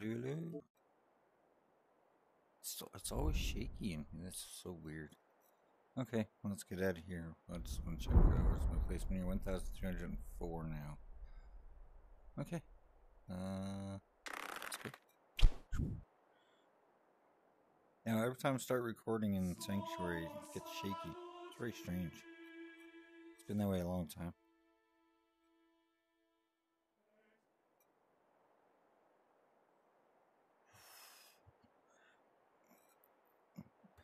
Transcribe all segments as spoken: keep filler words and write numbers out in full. Lulu. So it's always shaky in here. That's so weird. Okay, well, let's get out of here. I just want to check where's my placement here. one thousand three hundred four now. Okay. Uh, that's good. Now, every time I start recording in the Sanctuary, it gets shaky. It's very strange. It's been that way a long time.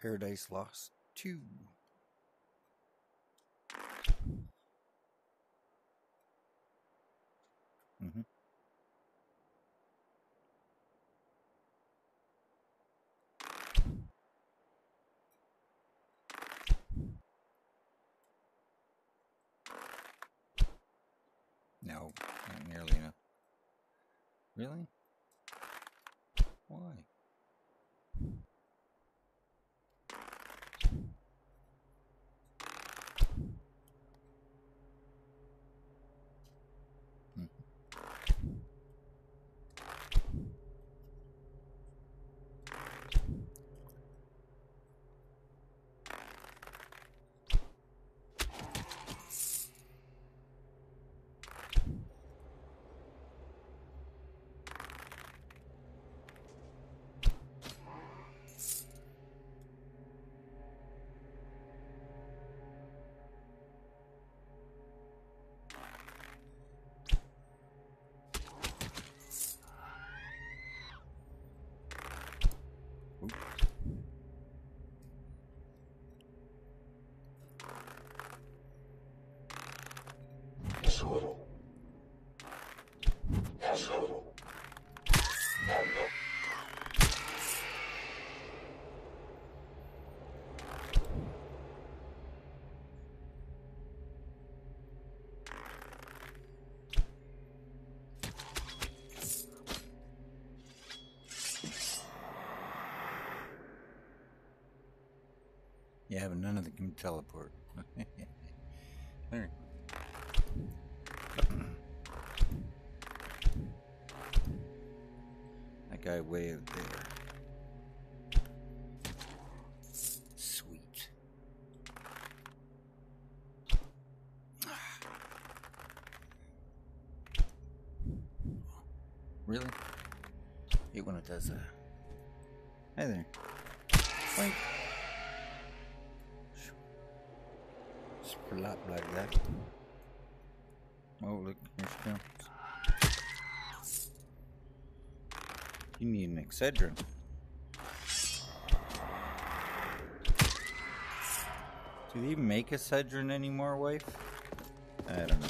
Paradise Lost two. Mm-hmm. No, not nearly enough. Really? Why? Yeah, but none of them can teleport. There. That guy way up there. Sweet. Really? Hate when it does that. Hey there. Wait. A lot like that. Oh, look, here she comes. You need an Excedrin. Do they even make Excedrin anymore, wife? I don't know.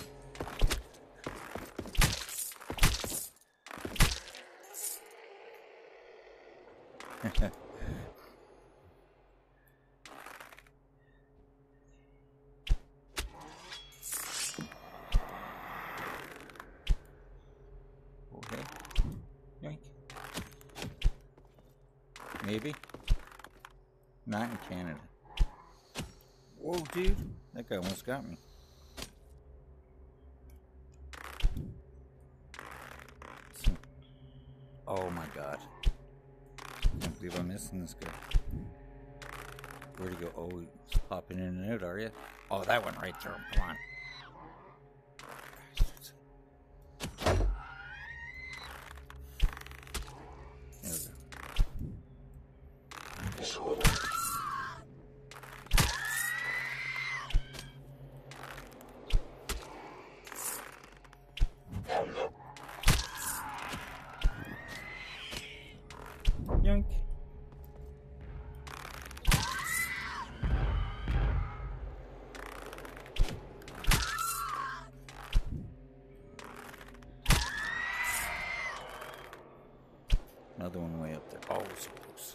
Maybe. Not in Canada. Whoa, dude. That guy almost got me. Oh my god. I can't believe I'm missing this guy. Where'd he go? Oh, he's popping in and out, are you? Oh, that one right there. Come on. Another one way up there. Oh, so close.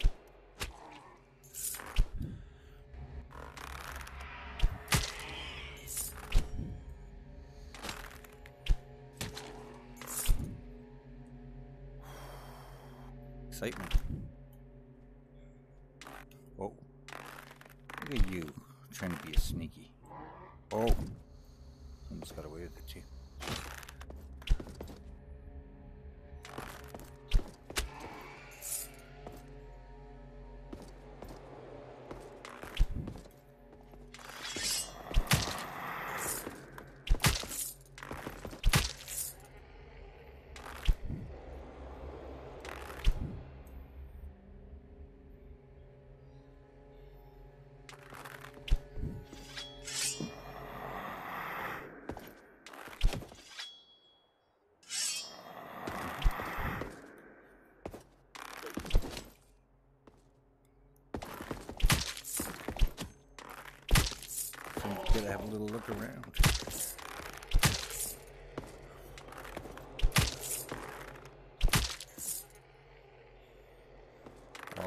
Excitement. Whoa. Look at you trying to be a sneaky. Oh. Almost got away with it too. Gotta have a little look around.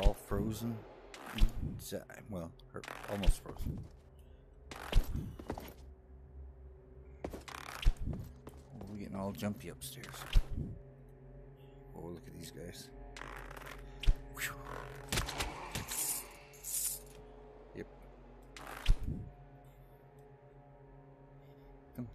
All frozen inside. Well, almost frozen. We're getting all jumpy upstairs. Oh, look at these guys. Yep. Come.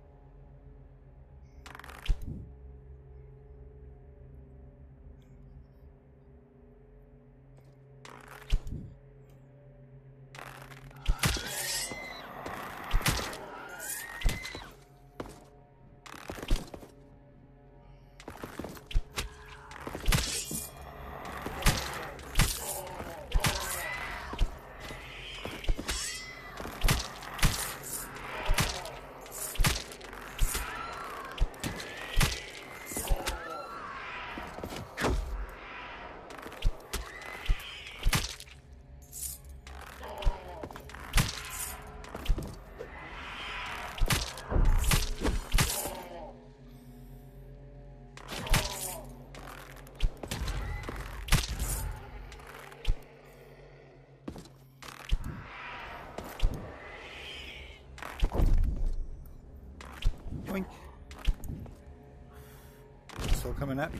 Coming at me.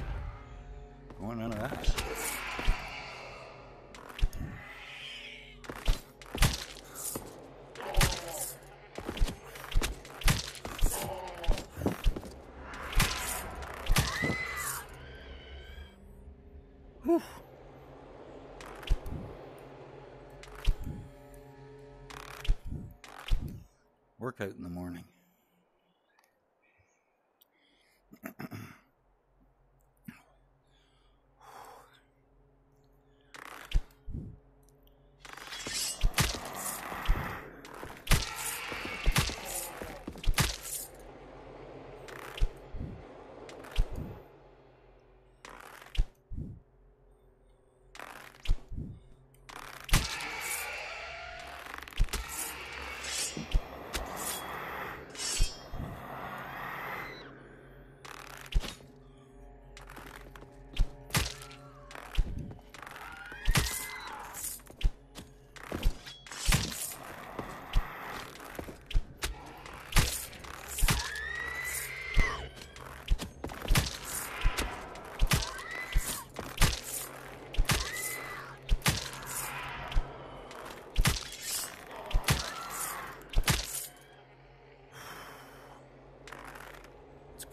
I want none of that. Whew. Workout in the morning.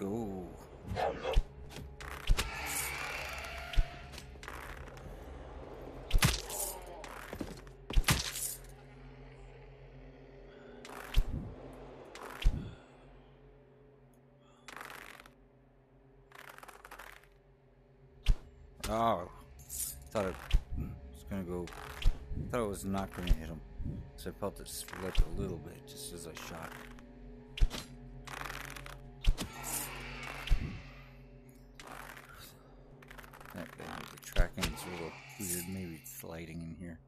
Go. Oh, thought it was gonna go. Thought it was not gonna hit him, so I felt it slip a little bit just as I shot. It's a little weird, maybe it's lighting in here.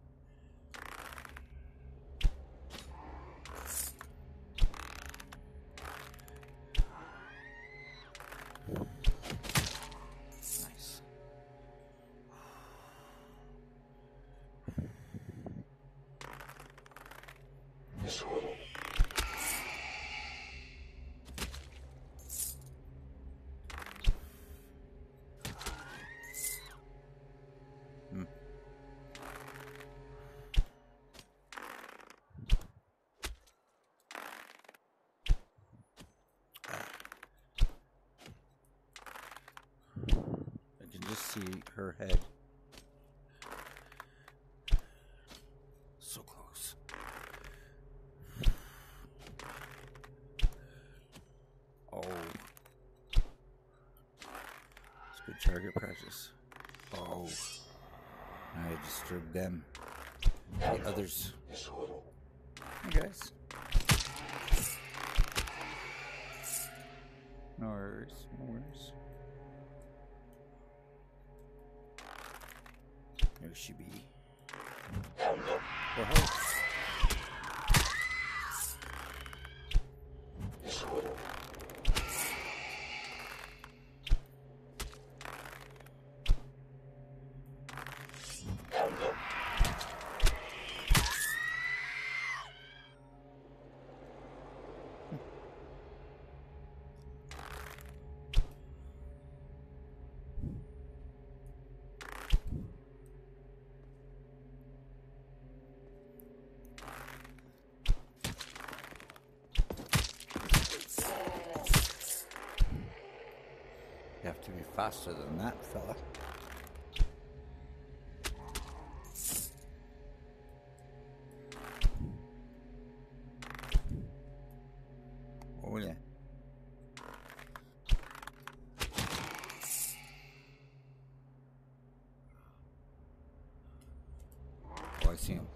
Nice. Her head. So close. Oh. It's good target practice. Oh. I disturbed them. The others. Hey guys. No worries. No worries. There she be. For her. faster than that fella. Oh yeah. Oh, I see him.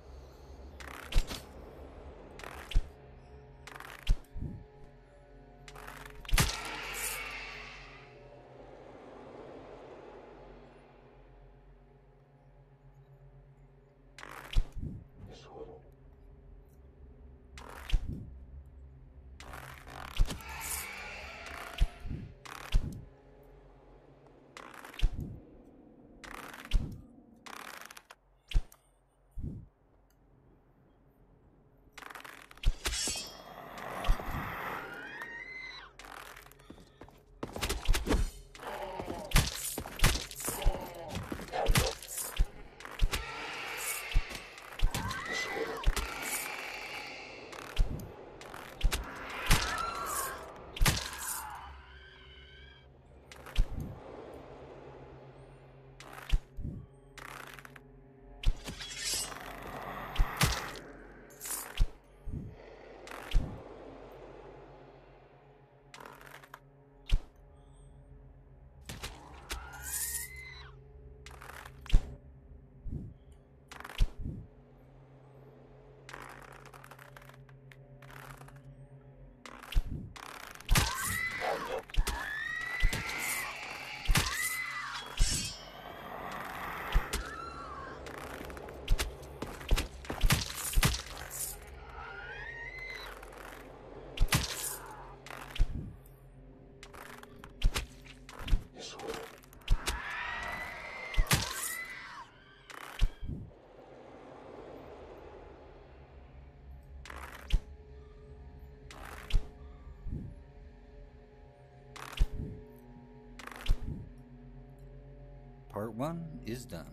Part one is done.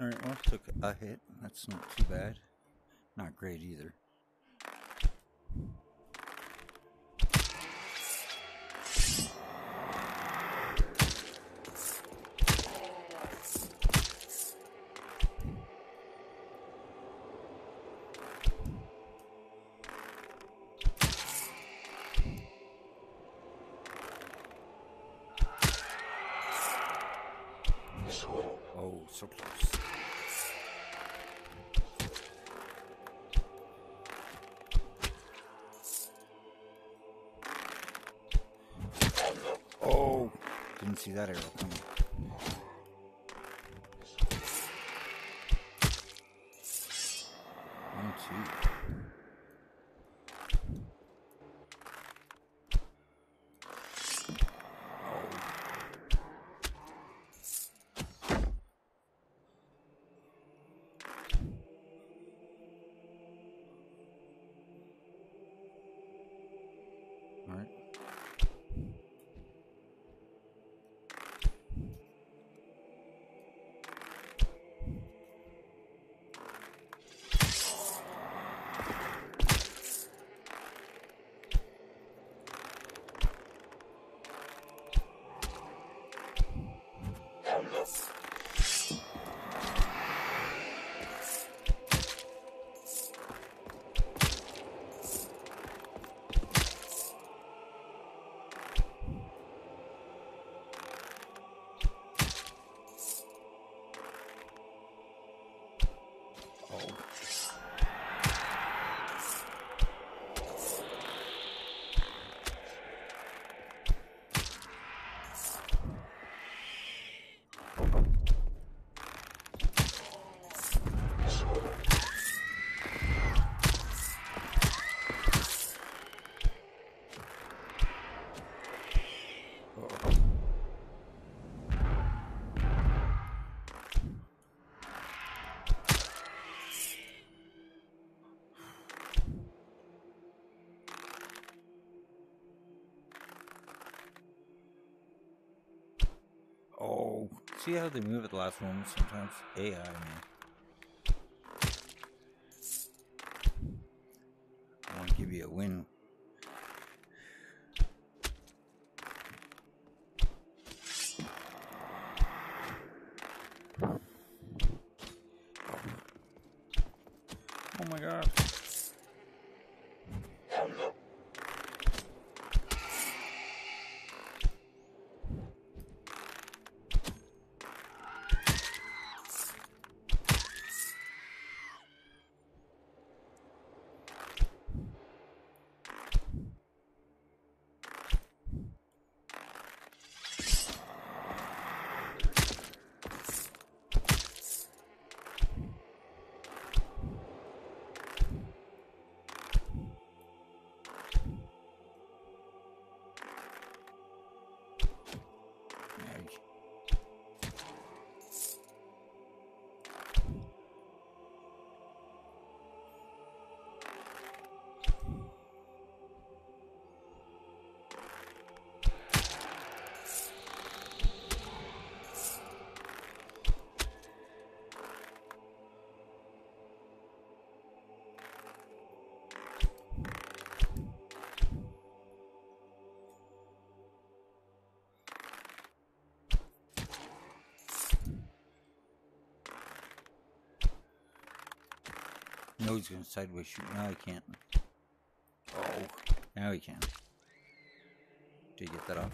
Alright, well, I took a hit. That's not too bad. Not great either. Oh, so close. Oh, didn't see that arrow coming. One, two. see how they move at the last moment. Sometimes A I, man. I want to give you a win. Oh my god. No, he's going to sideways shoot. Now he can't. Oh, now he can. Did you get that off?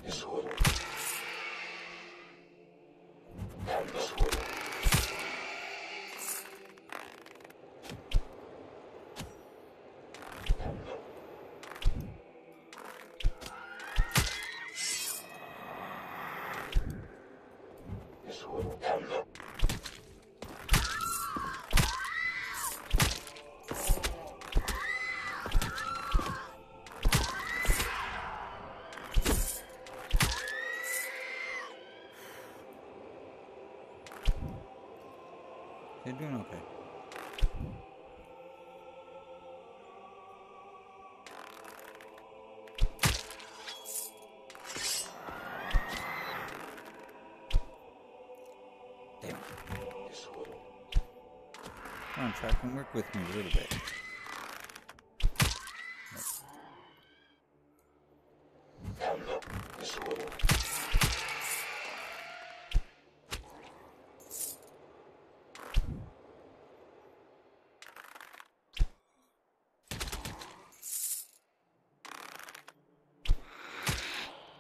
You're doing okay. Damn it. Come on, track and work with me a little bit.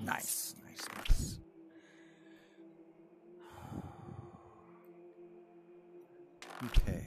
Nice, nice, nice. Okay.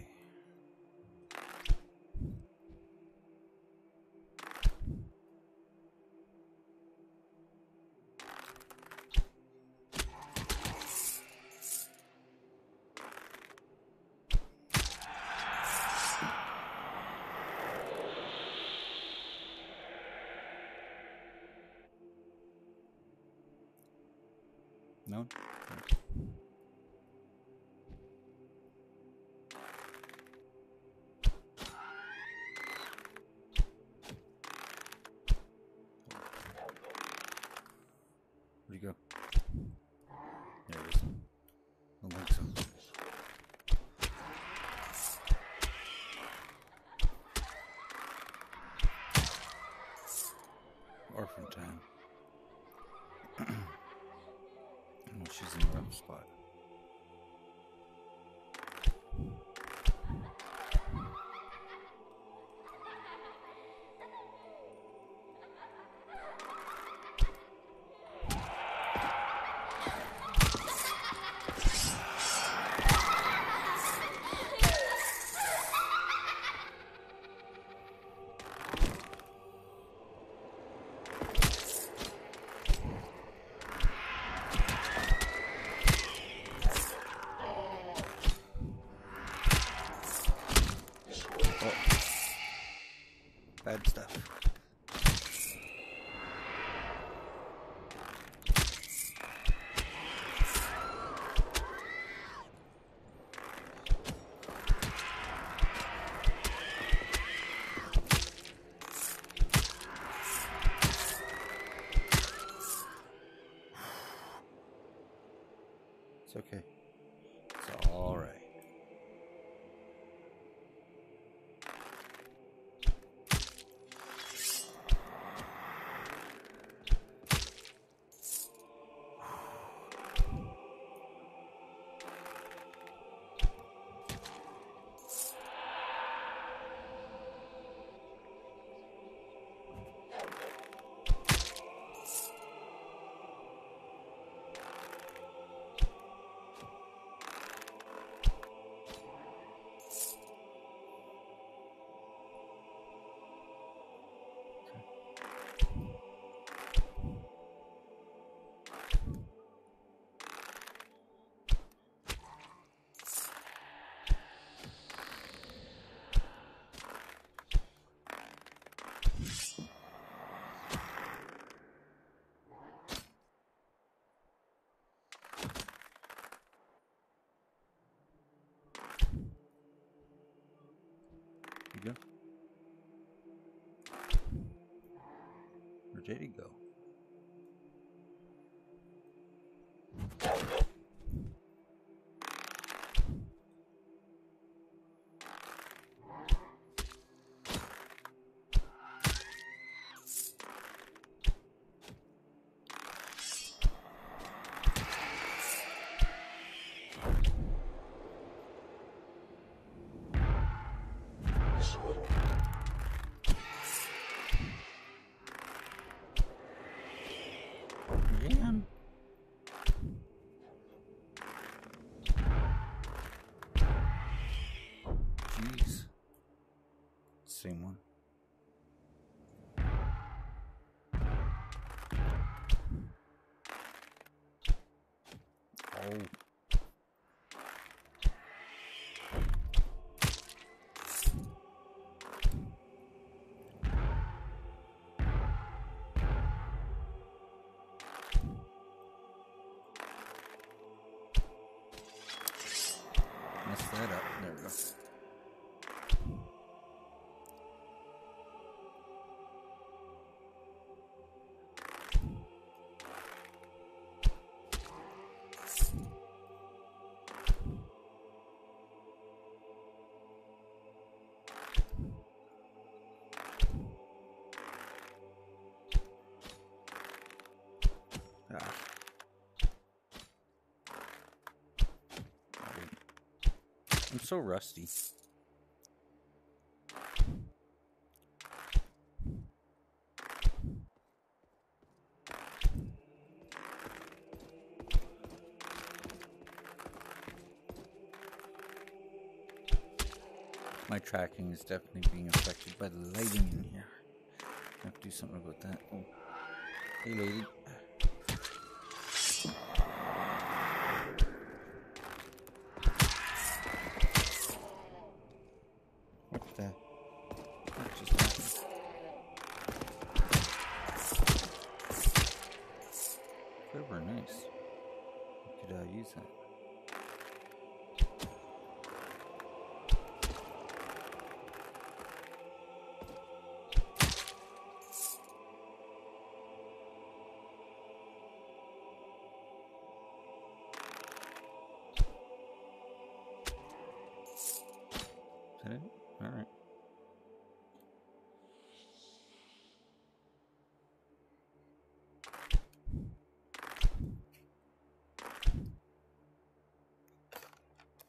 No? no. Where'd you go? There it is. I don't think so. She's in the wrong spot. Bad stuff. It's okay. Where did he go? Same one. Oh. Messed that up. There we go. I'm so rusty. My tracking is definitely being affected by the lighting in here. I have to do something about that. Oh. Hey, lady. Alright.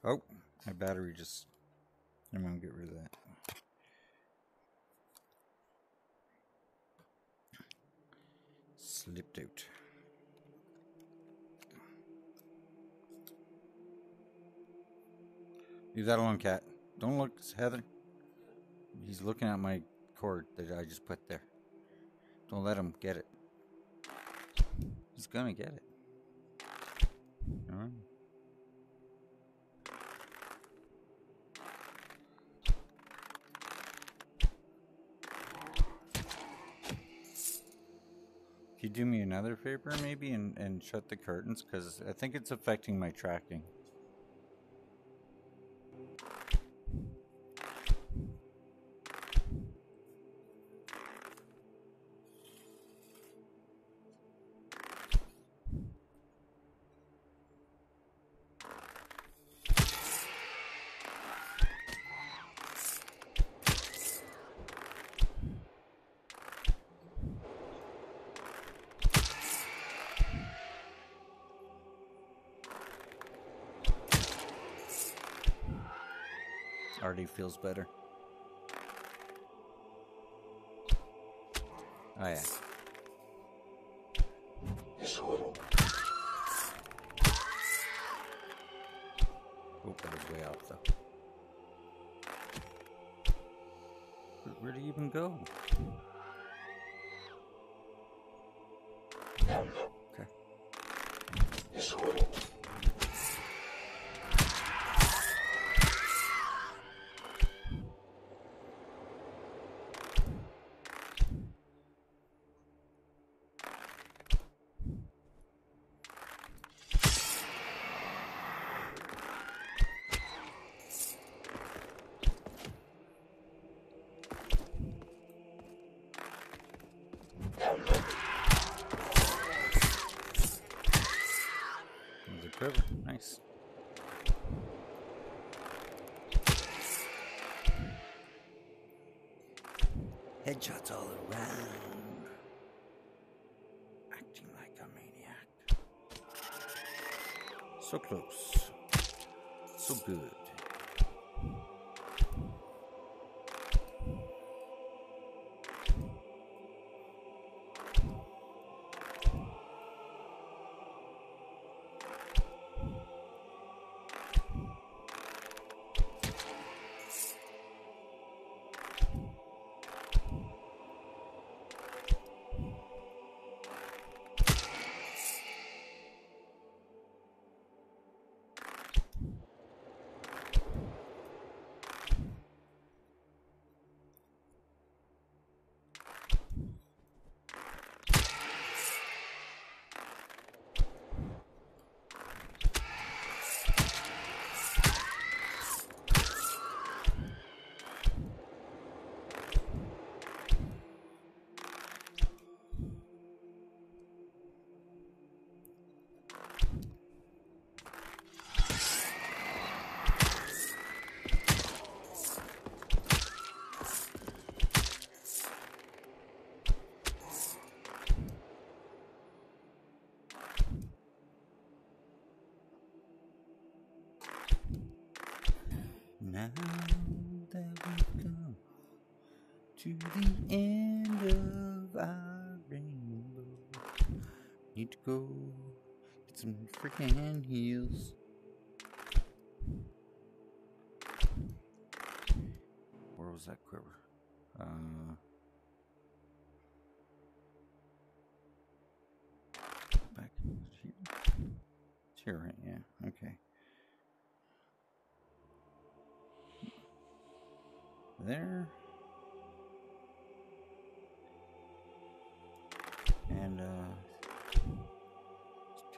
Oh, my battery just... I'm gonna get rid of that. Slipped out. Leave that alone, cat. Don't look, Heather. He's looking at my cord that I just put there. Don't let him get it. He's gonna get it. Alright. Can you do me another favor, maybe, and, and shut the curtains? Because I think it's affecting my tracking. Already feels better. Oh yeah. Oh, that was way off though. But where do you even go? Okay. Headshots all around. Acting like a maniac. So close. So good. Now that we've come to the end of our rainbow, need to go get some freaking heels. Where was that quiver? Uh, back here. It's here, right? Yeah. Okay. There and uh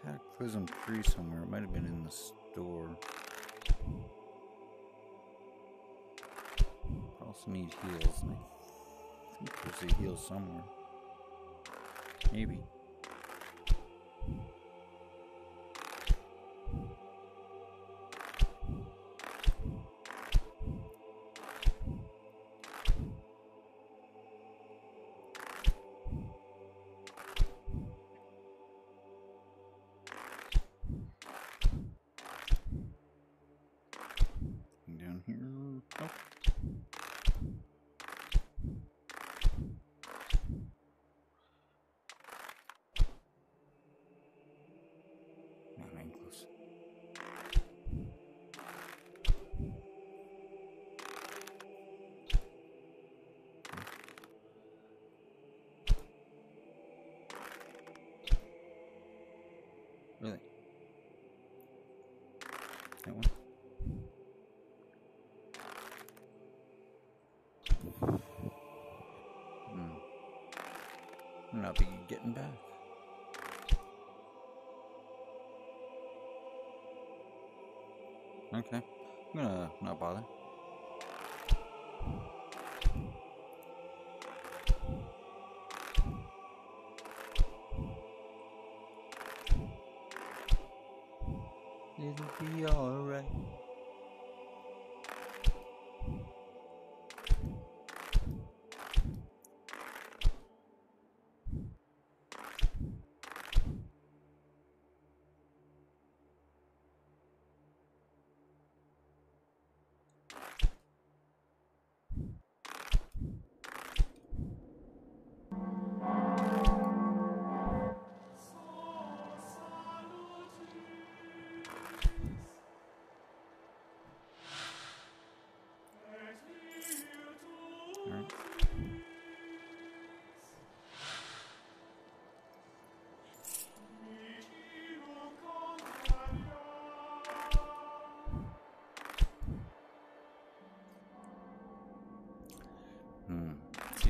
cataclysm tree somewhere. It might have been in the store. I also need heals. I think there's a heal somewhere. Maybe. Really? That one? Hmm. I'll be getting back. Okay. I'm gonna not bother.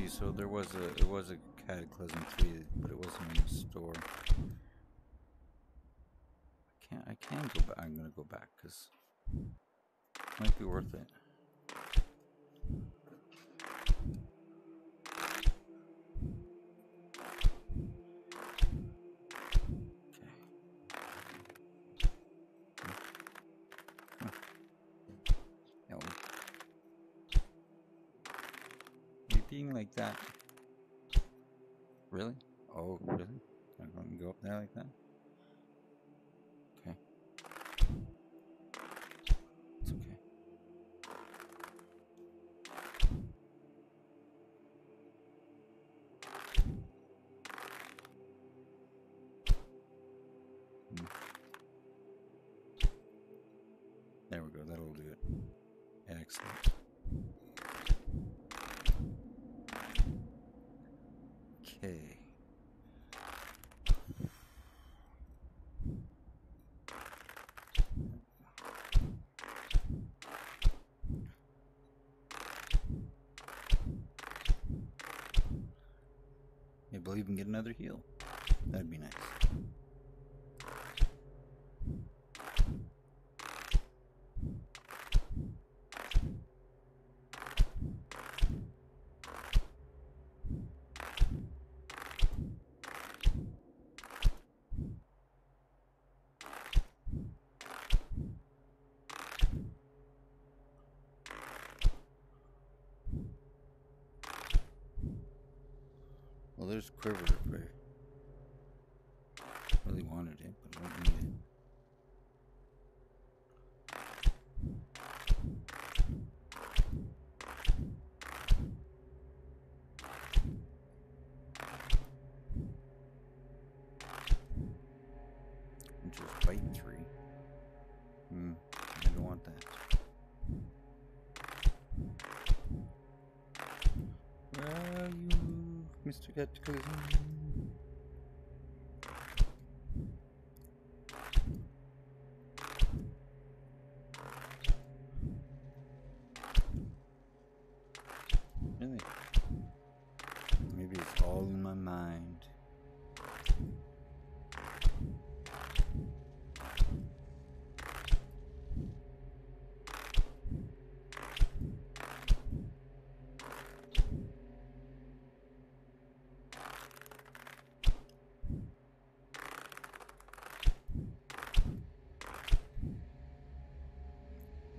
So there was a it was a cataclysm tree, but it wasn't in the store. I can't I can go back. I'm gonna go back because it might be worth it. something like that. Really? Oh, really? I'm going to go up there like that? Okay. It's okay. Hmm. There we go. That'll do it. Excellent. Okay. I believe we can get another heal. That'd be nice. Well, there's quiver repair. Really wanted it, but I don't need it. Just bite three. Hmm, I don't want that. Where are you, Mister Cataclysm? Really? Maybe it's all in my mind.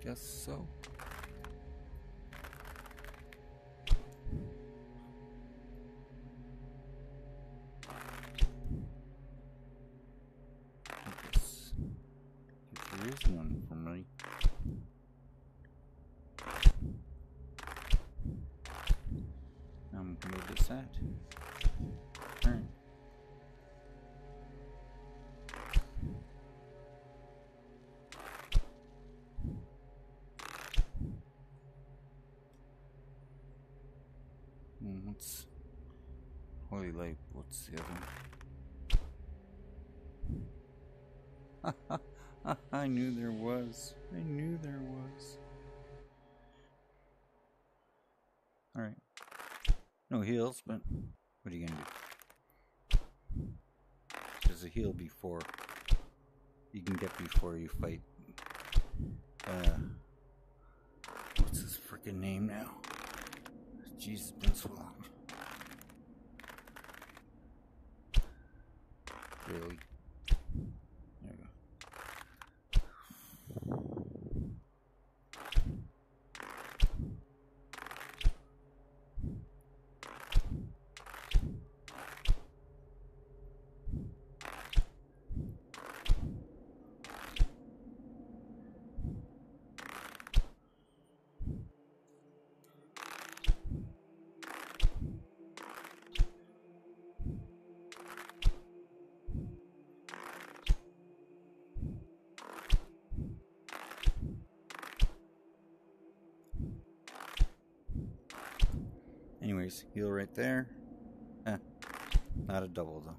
Guess so. Yes. There is one for me. Now I'm gonna move this out. Alright. What's holy light? What's the other one? I knew there was. I knew there was. Alright. No heals, but what are you gonna do? There's a heal before you can get before you fight. Uh, what's his freaking name now? Jesus, been so long. Really? There we go. Anyways, heal right there. Eh, not a double though.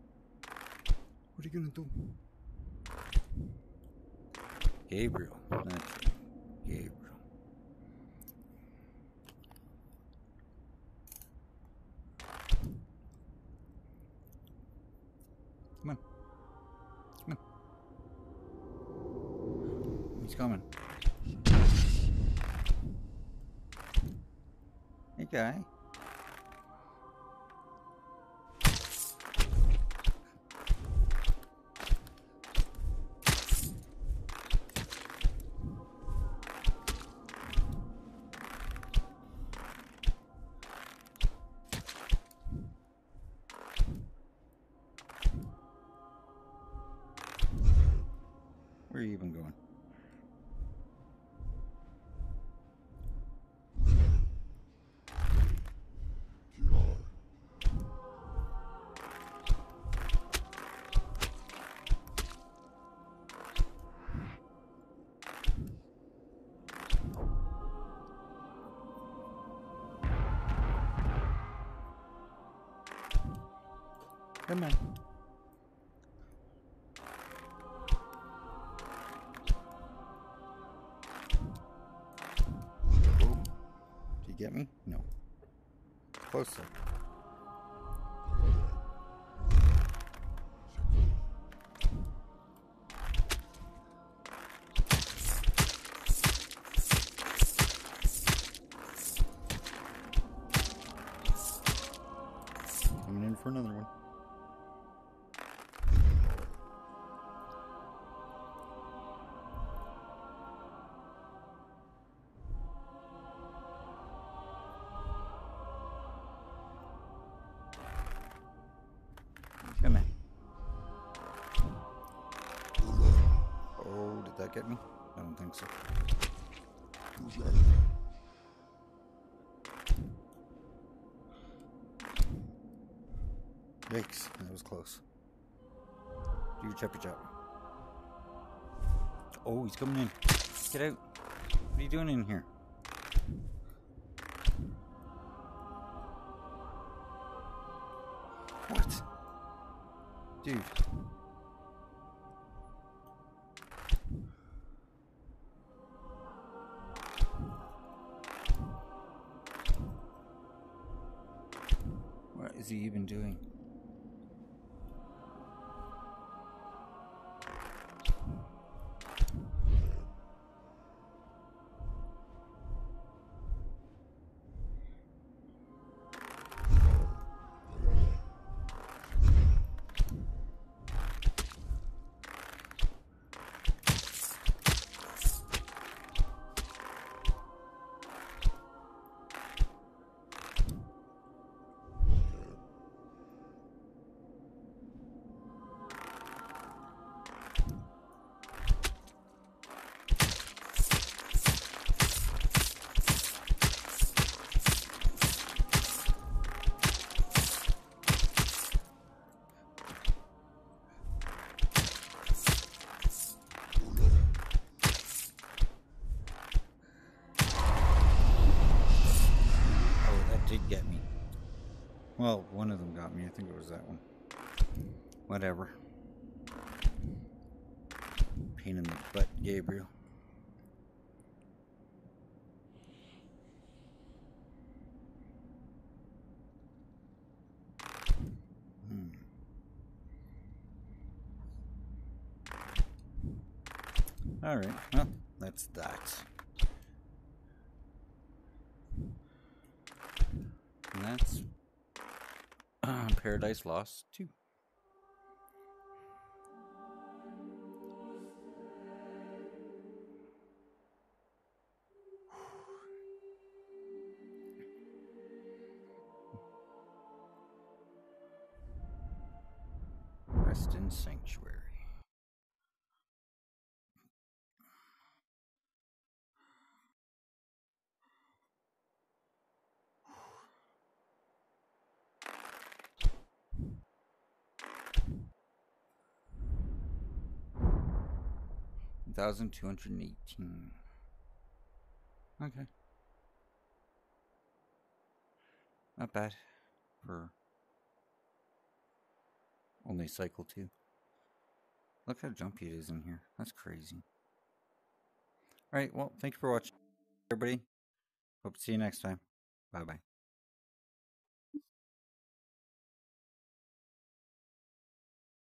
What are you gonna do? Gabriel. That's right. Gabriel. Come on. Come on. He's coming. Hey, guy. are you even going? Come on. Do you get me? No. Closer. Coming in for another one. Get me? I don't think so. Yikes, that was close. You choppy chop. Oh, he's coming in. Get out. What are you doing in here? What? Dude. What is he even doing? Get me. Well, one of them got me. I think it was that one. Whatever. Pain in the butt, Gabriel. Hmm. Alright, well, that's that. And that's uh, Paradise Lost two. Rest in Sanctuary. one thousand two hundred eighteen. Okay. Not bad for only cycle two. Look how jumpy it is in here. That's crazy. Alright, well, thank you for watching, everybody. Hope to see you next time. Bye-bye.